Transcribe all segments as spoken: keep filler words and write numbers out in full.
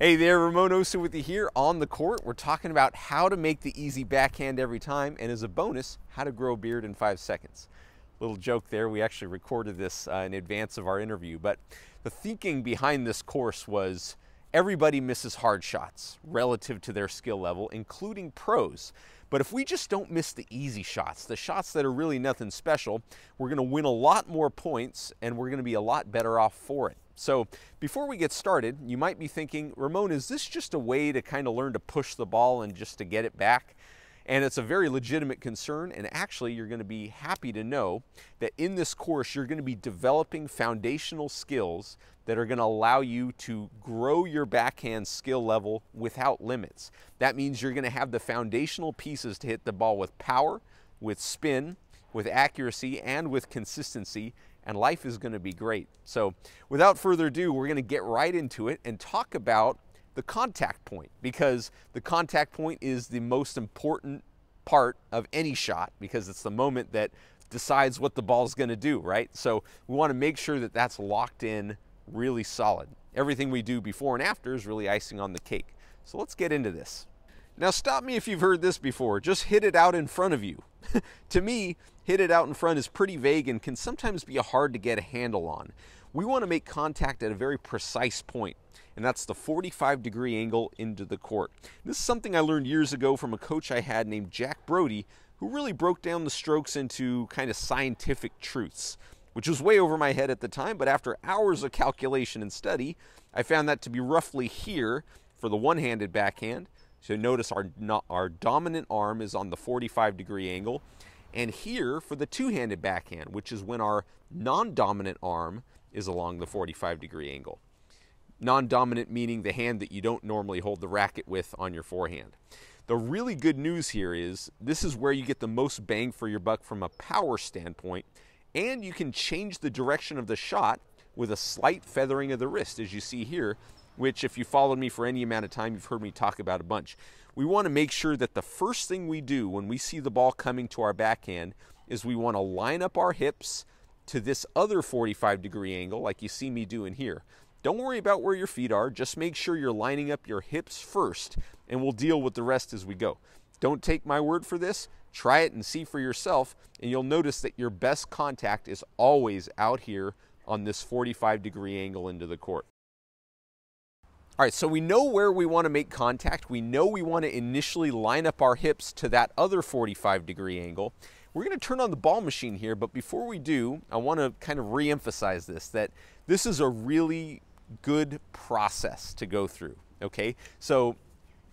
Hey there, Ramon Osa with you here on the court. We're talking about how to make the easy backhand every time, and as a bonus, how to grow a beard in five seconds. Little joke there, we actually recorded this uh, in advance of our interview, but the thinking behind this course was everybody misses hard shots relative to their skill level, including pros. But if we just don't miss the easy shots, the shots that are really nothing special, we're gonna win a lot more points and we're gonna be a lot better off for it. So before we get started, you might be thinking, Ramon, is this just a way to kind of learn to push the ball and just to get it back? And it's a very legitimate concern, and actually you're going to be happy to know that in this course you're going to be developing foundational skills that are going to allow you to grow your backhand skill level without limits. That means you're going to have the foundational pieces to hit the ball with power, with spin, with accuracy, and with consistency, and life is going to be great. So without further ado, we're going to get right into it and talk about the contact point, because the contact point is the most important part of any shot, because it's the moment that decides what the ball's going to do, right? So we want to make sure that that's locked in really solid. Everything we do before and after is really icing on the cake. So let's get into this. Now, stop me if you've heard this before. Just hit it out in front of you. To me, hit it out in front is pretty vague and can sometimes be hard to get a handle on. We want to make contact at a very precise point, and that's the forty-five degree angle into the court. This is something I learned years ago from a coach I had named Jack Brody, who really broke down the strokes into kind of scientific truths, which was way over my head at the time, but after hours of calculation and study, I found that to be roughly here for the one-handed backhand. So notice our, our dominant arm is on the forty-five degree angle, and here for the two-handed backhand, which is when our non-dominant arm is along the forty-five degree angle. Non-dominant meaning the hand that you don't normally hold the racket with on your forehand. The really good news here is this is where you get the most bang for your buck from a power standpoint, and you can change the direction of the shot with a slight feathering of the wrist, as you see here, which if you followed me for any amount of time, you've heard me talk about a bunch. We want to make sure that the first thing we do when we see the ball coming to our backhand is we want to line up our hips to this other forty-five degree angle like you see me doing here. Don't worry about where your feet are, just make sure you're lining up your hips first, and we'll deal with the rest as we go. Don't take my word for this, try it and see for yourself, and you'll notice that your best contact is always out here on this forty-five degree angle into the court. All right, so we know where we want to make contact. We know we want to initially line up our hips to that other forty-five degree angle. We're going to turn on the ball machine here, but before we do, I want to kind of re-emphasize this, that this is a really good process to go through, okay? So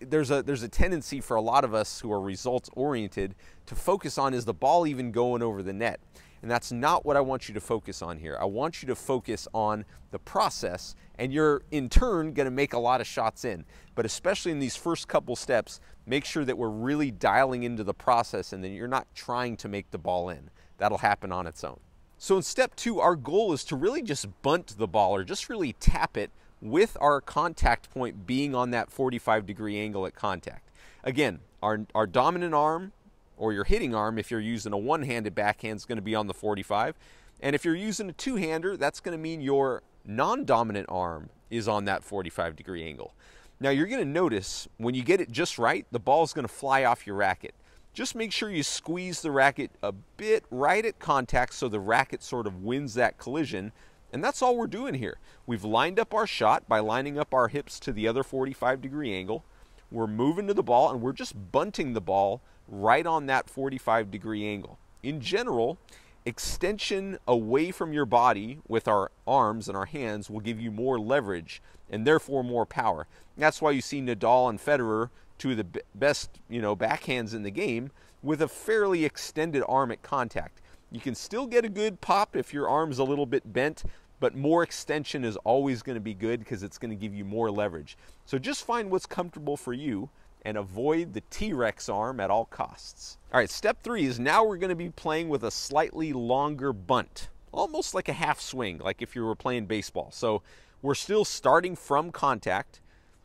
there's a, there's a tendency for a lot of us who are results-oriented to focus on, is the ball even going over the net? And that's not what I want you to focus on here. I want you to focus on the process, and you're in turn going to make a lot of shots in. But especially in these first couple steps, make sure that we're really dialing into the process and that you're not trying to make the ball in. That'll happen on its own. So in step two, our goal is to really just bunt the ball or just really tap it with our contact point being on that forty-five degree angle at contact. Again, our, our dominant arm, or your hitting arm, if you're using a one-handed backhand, is going to be on the forty-five. And if you're using a two-hander, that's going to mean your non-dominant arm is on that forty-five degree angle. Now, you're going to notice when you get it just right, the ball's going to fly off your racket. Just make sure you squeeze the racket a bit right at contact so the racket sort of wins that collision. And that's all we're doing here. We've lined up our shot by lining up our hips to the other forty-five degree angle. We're moving to the ball, and we're just bunting the ball right on that forty-five degree angle. In general, extension away from your body with our arms and our hands will give you more leverage and therefore more power. And that's why you see Nadal and Federer, two of the best, you know, backhands in the game, with a fairly extended arm at contact. You can still get a good pop if your arm's a little bit bent, but more extension is always going to be good because it's going to give you more leverage. So just find what's comfortable for you and avoid the T-Rex arm at all costs. All right, step three is now we're going to be playing with a slightly longer bunt, almost like a half swing, like if you were playing baseball. So we're still starting from contact.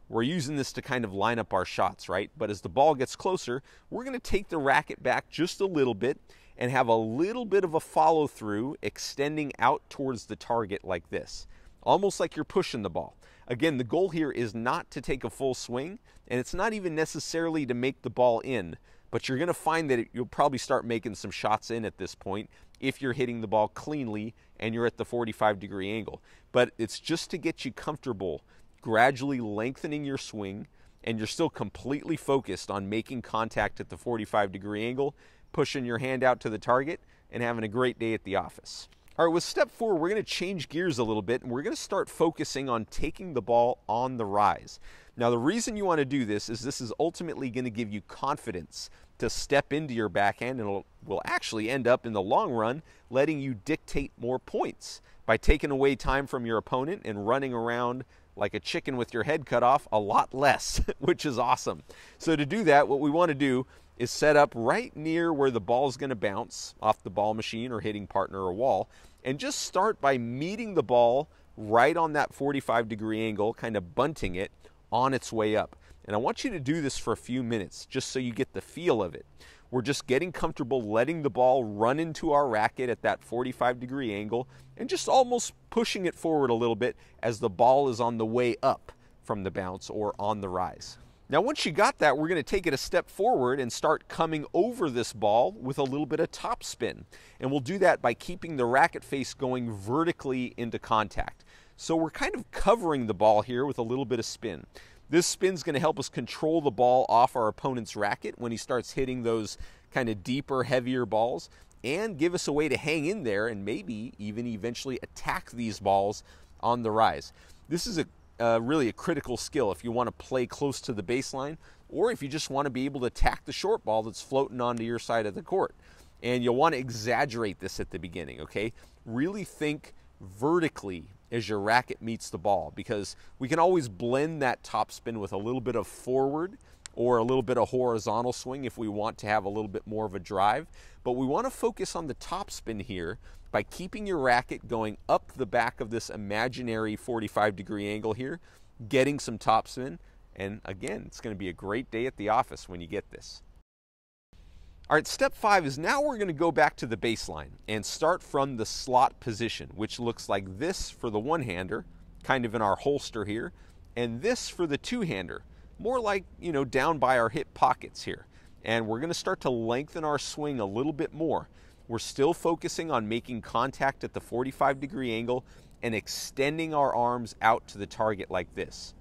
We're using this to kind of line up our shots, right? But as the ball gets closer, we're going to take the racket back just a little bit and have a little bit of a follow through extending out towards the target like this, almost like you're pushing the ball. Again, the goal here is not to take a full swing, and it's not even necessarily to make the ball in, but you're going to find that it, you'll probably start making some shots in at this point if you're hitting the ball cleanly and you're at the forty-five degree angle. But it's just to get you comfortable, gradually lengthening your swing, and you're still completely focused on making contact at the forty-five degree angle, pushing your hand out to the target, and having a great day at the office. All right, with step four, we're going to change gears a little bit, and we're going to start focusing on taking the ball on the rise. Now, the reason you want to do this is this is ultimately going to give you confidence to step into your backhand, and it will actually end up in the long run letting you dictate more points by taking away time from your opponent and running around like a chicken with your head cut off a lot less, which is awesome. So to do that, what we want to do is set up right near where the ball is going to bounce off the ball machine or hitting partner or wall, and just start by meeting the ball right on that forty-five degree angle, kind of bunting it on its way up. And I want you to do this for a few minutes just so you get the feel of it. We're just getting comfortable letting the ball run into our racket at that forty-five degree angle and just almost pushing it forward a little bit as the ball is on the way up from the bounce or on the rise. Now, once you got that, we're going to take it a step forward and start coming over this ball with a little bit of topspin. And we'll do that by keeping the racket face going vertically into contact. So we're kind of covering the ball here with a little bit of spin. This spin's going to help us control the ball off our opponent's racket when he starts hitting those kind of deeper, heavier balls, and give us a way to hang in there and maybe even eventually attack these balls on the rise. This is a Uh, really a critical skill if you want to play close to the baseline, or if you just want to be able to attack the short ball that's floating onto your side of the court. And you'll want to exaggerate this at the beginning, okay? Really think vertically as your racket meets the ball, because we can always blend that topspin with a little bit of forward or a little bit of horizontal swing if we want to have a little bit more of a drive. But we want to focus on the topspin here by keeping your racket going up the back of this imaginary forty-five degree angle here, getting some topspin. And again, it's going to be a great day at the office when you get this. All right, step five is now we're going to go back to the baseline and start from the slot position, which looks like this for the one-hander, kind of in our holster here, and this for the two-hander, more like, you know, down by our hip pockets here. And we're going to start to lengthen our swing a little bit more. We're still focusing on making contact at the forty-five degree angle and extending our arms out to the target like this.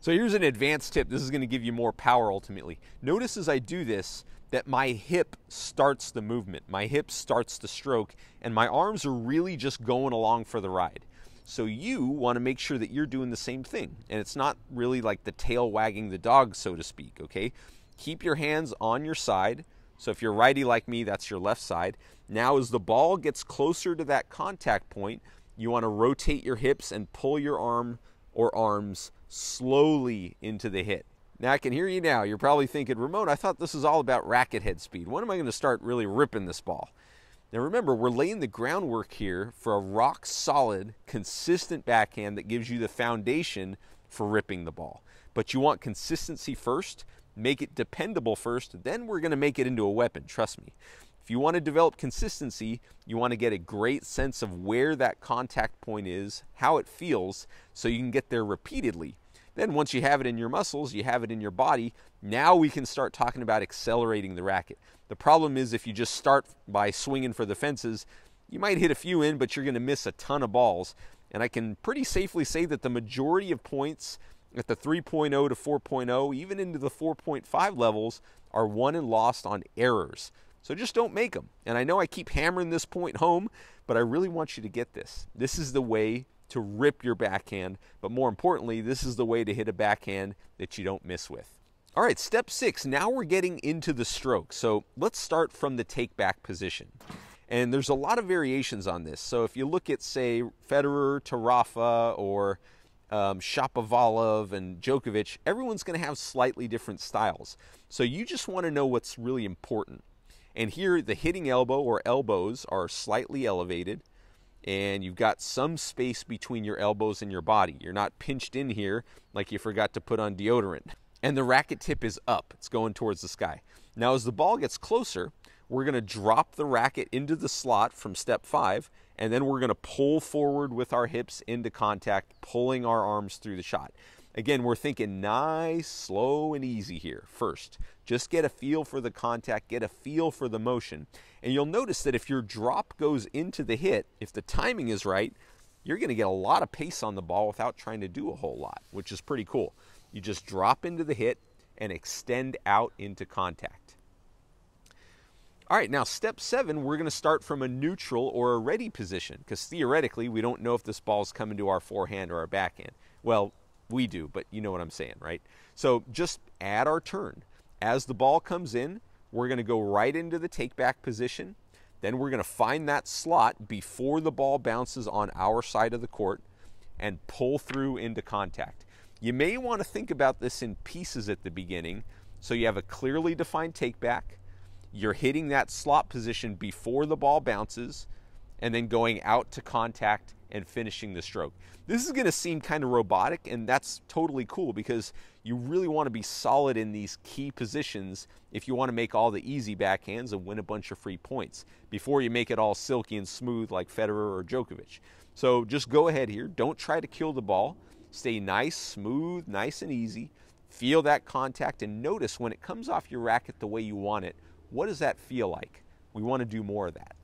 So here's an advanced tip. This is going to give you more power ultimately. Notice as I do this that my hip starts the movement. My hip starts the stroke, and my arms are really just going along for the ride. So you want to make sure that you're doing the same thing. And it's not really like the tail wagging the dog, so to speak, okay? Keep your hands on your side. So if you're righty like me, that's your left side. Now as the ball gets closer to that contact point, you want to rotate your hips and pull your arm or arms slowly into the hit. Now I can hear you now. You're probably thinking, Ramon, I thought this was all about racket head speed. When am I going to start really ripping this ball? Now remember, we're laying the groundwork here for a rock solid, consistent backhand that gives you the foundation for ripping the ball. But you want consistency first. Make it dependable first, then we're going to make it into a weapon, trust me. If you want to develop consistency, you want to get a great sense of where that contact point is, how it feels, so you can get there repeatedly. Then once you have it in your muscles, you have it in your body, now we can start talking about accelerating the racket. The problem is if you just start by swinging for the fences, you might hit a few in, but you're going to miss a ton of balls. And I can pretty safely say that the majority of points at the three point oh to four point oh, even into the four point five levels, are won and lost on errors. So just don't make them. And I know I keep hammering this point home, but I really want you to get this. This is the way to rip your backhand, but more importantly, this is the way to hit a backhand that you don't miss with. All right, step six, now we're getting into the stroke. So let's start from the take back position. And there's a lot of variations on this. So if you look at, say, Federer, Tarafa, or Um, Shapovalov and Djokovic, everyone's going to have slightly different styles. So you just want to know what's really important. And here the hitting elbow or elbows are slightly elevated, and you've got some space between your elbows and your body. You're not pinched in here like you forgot to put on deodorant. And the racket tip is up. It's going towards the sky. Now as the ball gets closer, We're going to drop the racket into the slot from step five, and then we're going to pull forward with our hips into contact, pulling our arms through the shot. Again, we're thinking nice, slow, and easy here first. Just get a feel for the contact, get a feel for the motion. And you'll notice that if your drop goes into the hit, if the timing is right, you're going to get a lot of pace on the ball without trying to do a whole lot, which is pretty cool. You just drop into the hit and extend out into contact. All right, now step seven, we're going to start from a neutral or a ready position, because theoretically we don't know if this ball's coming to our forehand or our backhand. Well, we do, but you know what I'm saying, right? So just add our turn. As the ball comes in, we're going to go right into the take-back position. Then we're going to find that slot before the ball bounces on our side of the court and pull through into contact. You may want to think about this in pieces at the beginning, so you have a clearly defined take-back. You're hitting that slot position before the ball bounces, and then going out to contact and finishing the stroke. This is going to seem kind of robotic, and that's totally cool, because you really want to be solid in these key positions if you want to make all the easy backhands and win a bunch of free points before you make it all silky and smooth like Federer or Djokovic. So just go ahead here. Don't try to kill the ball. Stay nice, smooth, nice and easy. Feel that contact, and notice when it comes off your racket the way you want it, what does that feel like? We want to do more of that.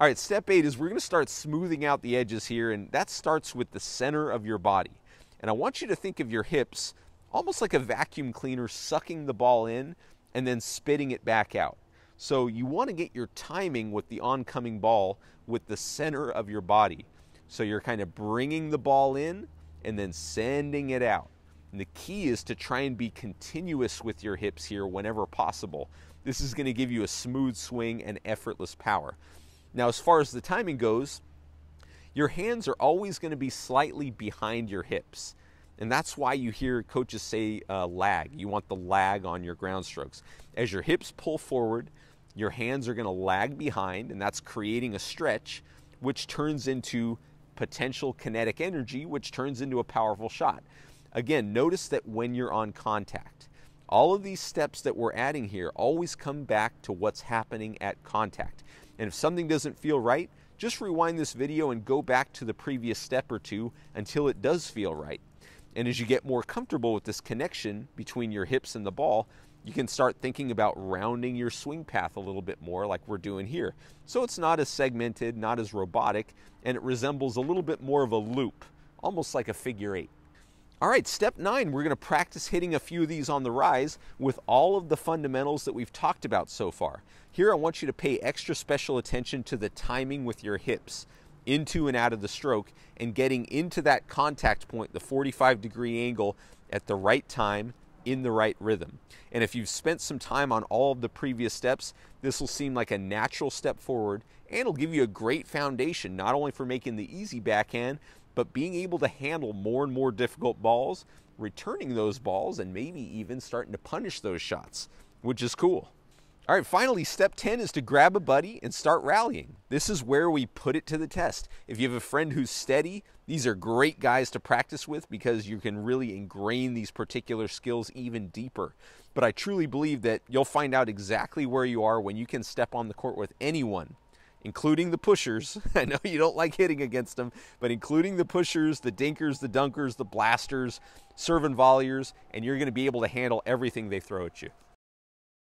All right, step eight is we're going to start smoothing out the edges here, and that starts with the center of your body. And I want you to think of your hips almost like a vacuum cleaner sucking the ball in and then spitting it back out. So you want to get your timing with the oncoming ball with the center of your body. So you're kind of bringing the ball in and then sending it out. And the key is to try and be continuous with your hips here whenever possible. This is going to give you a smooth swing and effortless power. Now, as far as the timing goes, your hands are always going to be slightly behind your hips. And that's why you hear coaches say uh, lag. You want the lag on your ground strokes. As your hips pull forward, your hands are going to lag behind, and that's creating a stretch, which turns into potential kinetic energy, which turns into a powerful shot. Again, notice that when you're on contact, all of these steps that we're adding here always come back to what's happening at contact. And if something doesn't feel right, just rewind this video and go back to the previous step or two until it does feel right. And as you get more comfortable with this connection between your hips and the ball, you can start thinking about rounding your swing path a little bit more like we're doing here. So it's not as segmented, not as robotic, and it resembles a little bit more of a loop, almost like a figure eight. All right, step nine, we're going to practice hitting a few of these on the rise with all of the fundamentals that we've talked about so far. Here, I want you to pay extra special attention to the timing with your hips, into and out of the stroke, and getting into that contact point, the forty-five degree angle, at the right time, in the right rhythm. And if you've spent some time on all of the previous steps, this will seem like a natural step forward, and it'll give you a great foundation, not only for making the easy backhand, but being able to handle more and more difficult balls, returning those balls, and maybe even starting to punish those shots, which is cool. All right, finally, step ten is to grab a buddy and start rallying. This is where we put it to the test. If you have a friend who's steady, these are great guys to practice with, because you can really ingrain these particular skills even deeper. But I truly believe that you'll find out exactly where you are when you can step on the court with anyone, including the pushers. I know you don't like hitting against them, but including the pushers, the dinkers, the dunkers, the blasters, serve and volleyers, and you're going to be able to handle everything they throw at you.